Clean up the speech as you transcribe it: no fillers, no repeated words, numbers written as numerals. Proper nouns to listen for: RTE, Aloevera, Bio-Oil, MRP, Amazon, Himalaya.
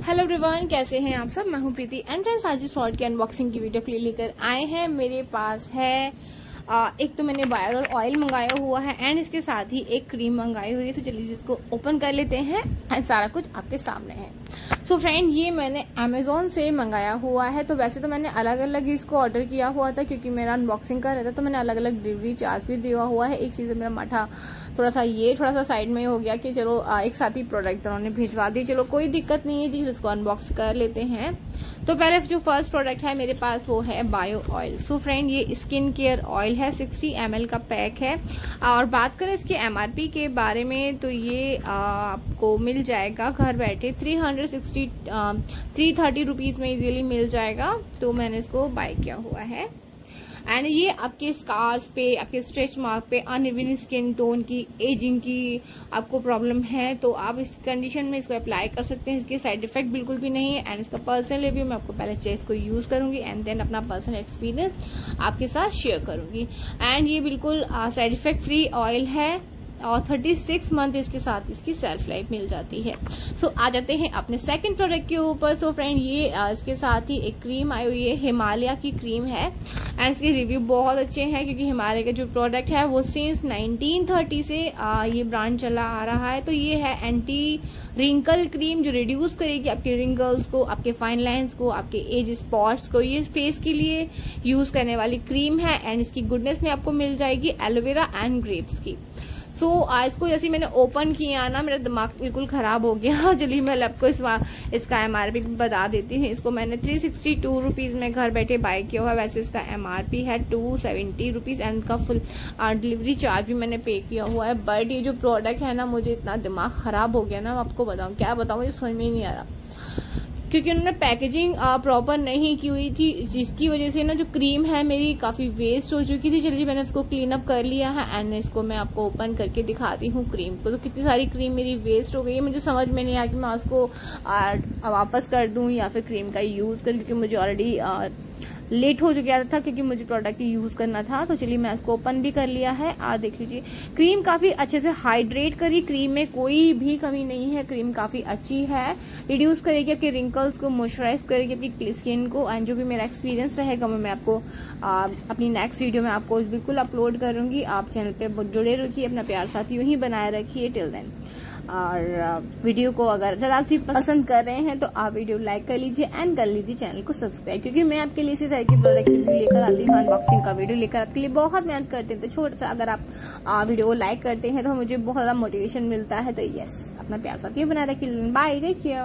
Hello everyone, कैसे हैं आप सब। मैं हूं प्रीति एंड फ्रेंड्स, आज इस शॉर्ट की अनबॉक्सिंग की वीडियो के लिए लेकर आए हैं। मेरे पास है एक तो मैंने बायो ऑयल मंगाया हुआ है एंड इसके साथ ही एक क्रीम मंगाई हुई है। तो चलिए इसको ओपन कर लेते हैं एंड सारा कुछ आपके सामने है। सो फ्रेंड, ये मैंने अमेजोन से मंगाया हुआ है। तो वैसे तो मैंने अलग अलग इसको ऑर्डर किया हुआ था क्योंकि मेरा अनबॉक्सिंग का रहता तो मैंने अलग अलग डिलीवरी चार्ज भी दिया हुआ है। एक चीज़ मेरा माथा थोड़ा सा साइड में हो गया कि चलो एक साथ ही प्रोडक्ट उन्होंने भिजवा दी। चलो कोई दिक्कत नहीं है जी, इसको अनबॉक्स कर लेते हैं। तो पहले जो फर्स्ट प्रोडक्ट है मेरे पास वो है बायो ऑयल। सो फ्रेंड, ये स्किन केयर ऑयल है, 60 ml का पैक है। और बात करें इसके MRP के बारे में तो ये आपको मिल जाएगा घर बैठे 330 रुपीज़ में इजीली मिल जाएगा। तो मैंने इसको बाय किया हुआ है एंड ये आपके स्कार्स पे, आपके स्ट्रेच मार्क पे, अनइवन स्किन टोन की, एजिंग की आपको प्रॉब्लम है तो आप इस कंडीशन में इसको अप्लाई कर सकते हैं। इसके साइड इफेक्ट बिल्कुल भी नहीं है एंड इसका पर्सनल रिव्यू मैं आपको पहले चेस को यूज़ करूँगी एंड देन अपना पर्सनल एक्सपीरियंस आपके साथ शेयर करूँगी। एंड ये बिल्कुल साइड इफेक्ट फ्री ऑयल है और 36 मंथ इसके साथ इसकी सेल्फ लाइफ मिल जाती है। सो आ जाते हैं अपने सेकंड प्रोडक्ट के ऊपर। सो फ्रेंड, ये इसके साथ ही एक क्रीम आई हुई है, हिमालय की क्रीम है एंड इसके रिव्यू बहुत अच्छे हैं क्योंकि हिमालय का जो प्रोडक्ट है वो सिंस 1930 से ये ब्रांड चला आ रहा है। तो ये है एंटी रिंकल क्रीम जो रिड्यूस करेगी आपके रिंकल्स को, आपके फाइन लाइन्स को, आपके एज स्पॉट्स को। ये फेस के लिए यूज़ करने वाली क्रीम है एंड इसकी गुडनेस में आपको मिल जाएगी एलोवेरा एंड ग्रेप्स की। तो इसको जैसे मैंने ओपन किया ना, मेरा दिमाग बिल्कुल ख़राब हो गया। चलिए मैं आपको इसका MRP बता देती हूँ। इसको मैंने 362 रुपीज़ में घर बैठे बाय किया हुआ। वैसे इसका MRP है 270 रुपीज़ एंड का फुल डिलीवरी चार्ज भी मैंने पे किया हुआ है। बट ये जो प्रोडक्ट है ना, मुझे इतना दिमाग ख़राब हो गया ना, मैं आपको बताऊँ क्या बताऊँ, ये समझ में ही नहीं आ रहा क्योंकि उन्होंने पैकेजिंग प्रॉपर नहीं की हुई थी, जिसकी वजह से ना जो क्रीम है मेरी काफ़ी वेस्ट हो चुकी थी। चलिए मैंने इसको क्लीन अप कर लिया है एंड इसको मैं आपको ओपन करके दिखाती हूँ क्रीम को। तो कितनी सारी क्रीम मेरी वेस्ट हो गई है। मुझे समझ में नहीं आया कि मैं उसको वापस कर दूँ या फिर क्रीम का यूज़ करूँ क्योंकि मुझे ऑलरेडी लेट हो चुका था क्योंकि मुझे प्रोडक्ट यूज़ करना था। तो चलिए मैं इसको ओपन भी कर लिया है। देख लीजिए, क्रीम काफ़ी अच्छे से हाइड्रेट करी, क्रीम में कोई भी कमी नहीं है, क्रीम काफ़ी अच्छी है, रिड्यूस करेगी आपके रिंकल्स को, मॉइस्चराइज करेगी आपकी स्किन को। एंड जो भी मेरा एक्सपीरियंस रहेगा मैं आपको अपनी नेक्स्ट वीडियो में आपको बिल्कुल अपलोड करूँगी। आप चैनल पर जुड़े रखिए, अपना प्यार साथ यूँ ही बनाए रखिए टिल देन। और वीडियो को अगर जरा आप पसंद कर रहे हैं तो आप वीडियो लाइक कर लीजिए एंड कर लीजिए चैनल को सब्सक्राइब क्योंकि मैं आपके लिए इसी तरह की प्रोडक्ट रिव्यू लेकर आती हूँ, अनबॉक्सिंग का वीडियो लेकर आपके लिए बहुत मेहनत करते हैं। तो छोटा सा अगर आप वीडियो को लाइक करते हैं तो मुझे बहुत ज़्यादा मोटिवेशन मिलता है। तो यस, अपना प्यार साथ ये बनाए रखिए। बाय, देखिए।